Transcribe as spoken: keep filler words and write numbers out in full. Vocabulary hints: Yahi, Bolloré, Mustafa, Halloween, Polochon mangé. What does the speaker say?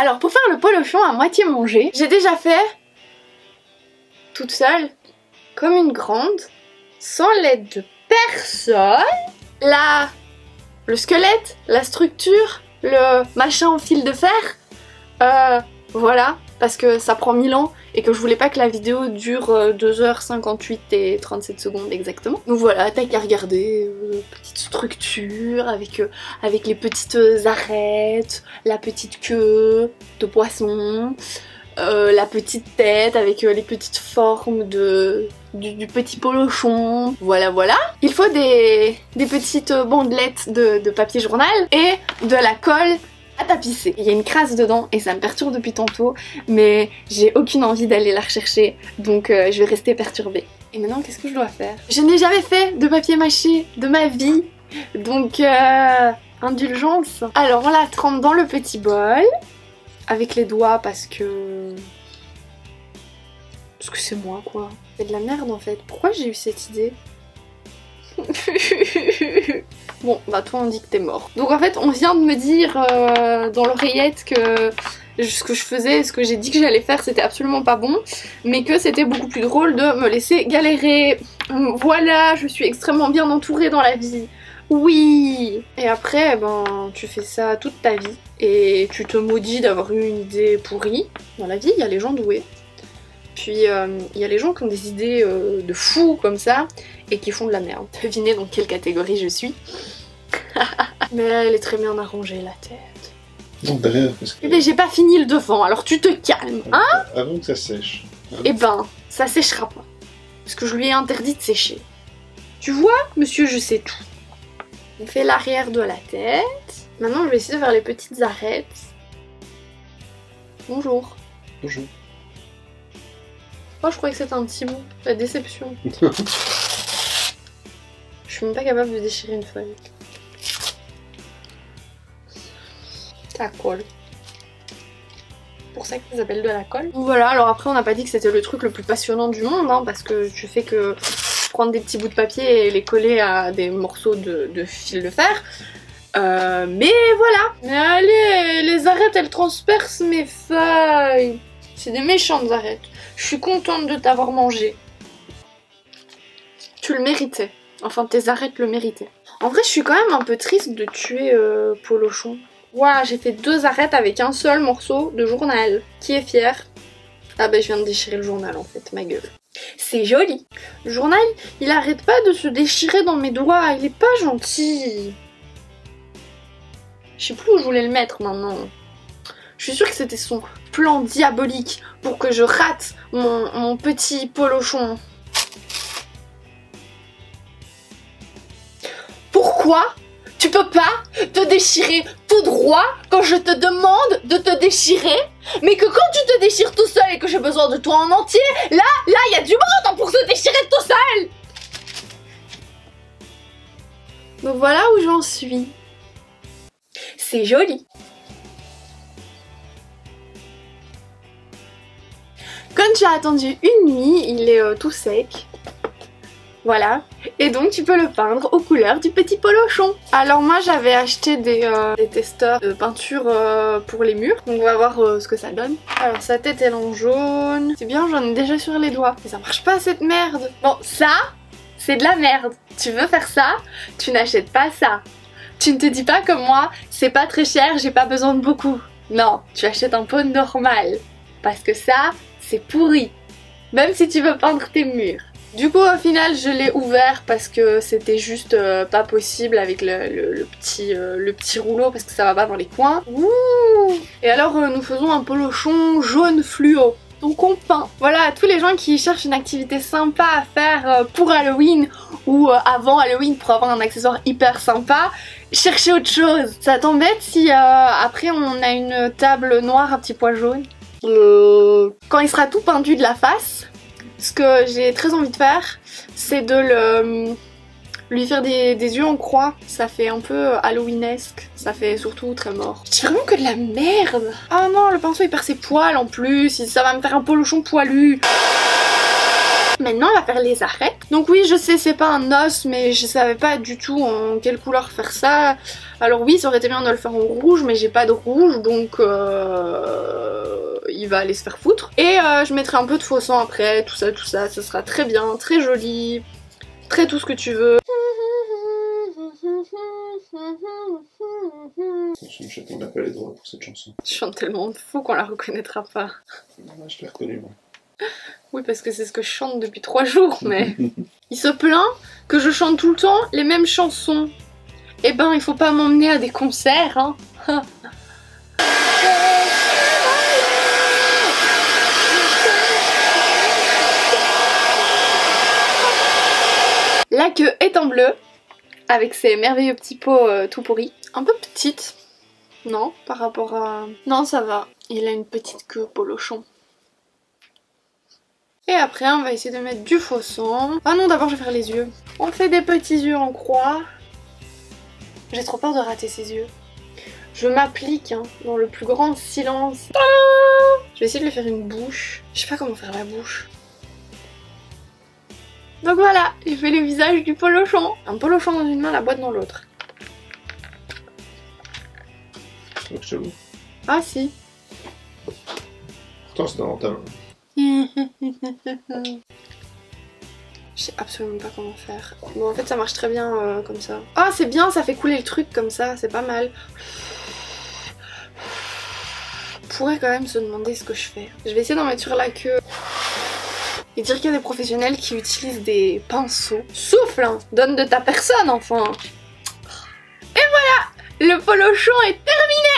Alors pour faire le polochon à moitié mangé, j'ai déjà fait toute seule, comme une grande, sans l'aide de personne, la... le squelette, la structure, le machin en fil de fer, euh, voilà, parce que ça prend mille ans et que je voulais pas que la vidéo dure deux heures cinquante-huit et trente-sept secondes exactement. Donc voilà, t'as qu'à regarder, euh, petite structure avec, euh, avec les petites arêtes, la petite queue de poisson, euh, la petite tête avec euh, les petites formes de, du, du petit polochon, voilà voilà. Il faut des, des petites bandelettes de, de papier journal et de la colle à tapisser. Il y a une crasse dedans et ça me perturbe depuis tantôt, mais j'ai aucune envie d'aller la rechercher, donc euh, je vais rester perturbée. Et maintenant, qu'est-ce que je dois faire? Je n'ai jamais fait de papier mâché de ma vie, donc euh, indulgence. Alors on la trempe dans le petit bol avec les doigts parce que... parce que c'est moi quoi. C'est de la merde en fait. Pourquoi j'ai eu cette idée? Bon, bah toi on dit que t'es mort. Donc en fait on vient de me dire euh, dans l'oreillette que ce que je faisais, ce que j'ai dit que j'allais faire, c'était absolument pas bon, mais que c'était beaucoup plus drôle de me laisser galérer. Voilà, je suis extrêmement bien entourée dans la vie. Oui. Et après, ben tu fais ça toute ta vie et tu te maudis d'avoir eu une idée pourrie. Dans la vie, il y a les gens doués. Puis il euh, y a les gens qui ont des idées euh, de fous comme ça et qui font de la merde. Devinez dans quelle catégorie je suis. Mais elle est très bien arrangée la tête. Non, derrière, parce que... mais j'ai pas fini le devant, alors tu te calmes, hein? Avant que ça sèche. Eh ben, ça séchera pas. Parce que je lui ai interdit de sécher. Tu vois, monsieur, je sais tout. On fait l'arrière de la tête. Maintenant, je vais essayer de faire les petites arêtes. Bonjour. Bonjour. Oh, je croyais que c'était un petit bout. La déception. Je suis même pas capable de déchirer une feuille. Ça colle. C'est pour ça que ça s'appelle de la colle. Voilà, alors après on n'a pas dit que c'était le truc le plus passionnant du monde, hein, parce que tu fais que prendre des petits bouts de papier et les coller à des morceaux de, de fil de fer. Euh, mais voilà. Mais allez, les arêtes elles transpercent mes feuilles. C'est des méchantes arêtes. Je suis contente de t'avoir mangé. Tu le méritais. Enfin, tes arêtes le méritaient. En vrai, je suis quand même un peu triste de tuer euh, Polochon. Waouh, j'ai fait deux arêtes avec un seul morceau de journal. Qui est fier? Ah ben, je viens de déchirer le journal en fait, ma gueule. C'est joli. Le journal, il arrête pas de se déchirer dans mes doigts. Il est pas gentil. Je sais plus où je voulais le mettre maintenant. Je suis sûre que c'était son plan diabolique pour que je rate mon, mon petit polochon. Pourquoi tu peux pas te déchirer tout droit quand je te demande de te déchirer, mais que quand tu te déchires tout seul et que j'ai besoin de toi en entier, là, là, il y a du monde pour se déchirer tout seul. Donc voilà où j'en suis. C'est joli. Comme tu as attendu une nuit, il est euh, tout sec. Voilà. Et donc tu peux le peindre aux couleurs du petit polochon. Alors moi j'avais acheté des, euh, des testeurs de peinture euh, pour les murs. Donc on va voir euh, ce que ça donne. Alors sa tête elle est en jaune. C'est bien, j'en ai déjà sur les doigts. Mais ça marche pas cette merde. Bon, ça, c'est de la merde. Tu veux faire ça, tu n'achètes pas ça. Tu ne te dis pas comme moi, c'est pas très cher, j'ai pas besoin de beaucoup. Non, tu achètes un pot normal. Parce que ça... c'est pourri, même si tu veux peindre tes murs. Du coup au final je l'ai ouvert parce que c'était juste euh, pas possible avec le, le, le, petit, euh, le petit rouleau parce que ça va pas dans les coins. Ouh. Et alors euh, nous faisons un polochon jaune fluo. Donc on peint. Voilà, tous les gens qui cherchent une activité sympa à faire euh, pour Halloween ou euh, avant Halloween pour avoir un accessoire hyper sympa, cherchez autre chose. Ça t'embête si euh, après on a une table noire à petits pois jaunes? Quand il sera tout pendu de la face, ce que j'ai très envie de faire, c'est de le, lui faire des, des yeux en croix. Ça fait un peu halloweenesque, ça fait surtout très mort. Je dis vraiment que de la merde. Ah non, le pinceau il perd ses poils en plus, ça va me faire un polochon poilu. Maintenant, on va faire les arêtes. Donc oui, je sais, c'est pas un os, mais je savais pas du tout en quelle couleur faire ça. Alors oui, ça aurait été bien de le faire en rouge, mais j'ai pas de rouge, donc euh... il va aller se faire foutre. Et euh, je mettrai un peu de faux sang après, tout ça, tout ça. Ce sera très bien, très joli, très tout ce que tu veux. On n'a pas les droits pour cette chanson. Je chante tellement fou qu'on la reconnaîtra pas. Ouais, je l'ai reconnue, moi. Oui, parce que c'est ce que je chante depuis trois jours, mais... Il se plaint que je chante tout le temps les mêmes chansons. Eh ben, il faut pas m'emmener à des concerts, hein. La queue est en bleu, avec ses merveilleux petits pots euh, tout pourris. Un peu petite, non, par rapport à... Non, ça va. Il a une petite queue, Polochon. Et après, on va essayer de mettre du faux sang. Ah non, d'abord, je vais faire les yeux. On fait des petits yeux en croix. J'ai trop peur de rater ses yeux. Je m'applique, hein, dans le plus grand silence. Je vais essayer de lui faire une bouche. Je sais pas comment faire la bouche. Donc voilà, j'ai fait le visage du Polochon. Un Polochon dans une main, la boîte dans l'autre. C'est pas chelou. Ah si. Pourtant, c'est dans ta main. Je sais absolument pas comment faire. Bon, en fait, ça marche très bien euh, comme ça. Ah, c'est bien, ça fait couler le truc comme ça, c'est pas mal. On pourrait quand même se demander ce que je fais. Je vais essayer d'en mettre sur la queue. Et dire qu'il y a des professionnels qui utilisent des pinceaux. Souffle, hein, donne de ta personne, enfin. Et voilà, le Polochon est terminé.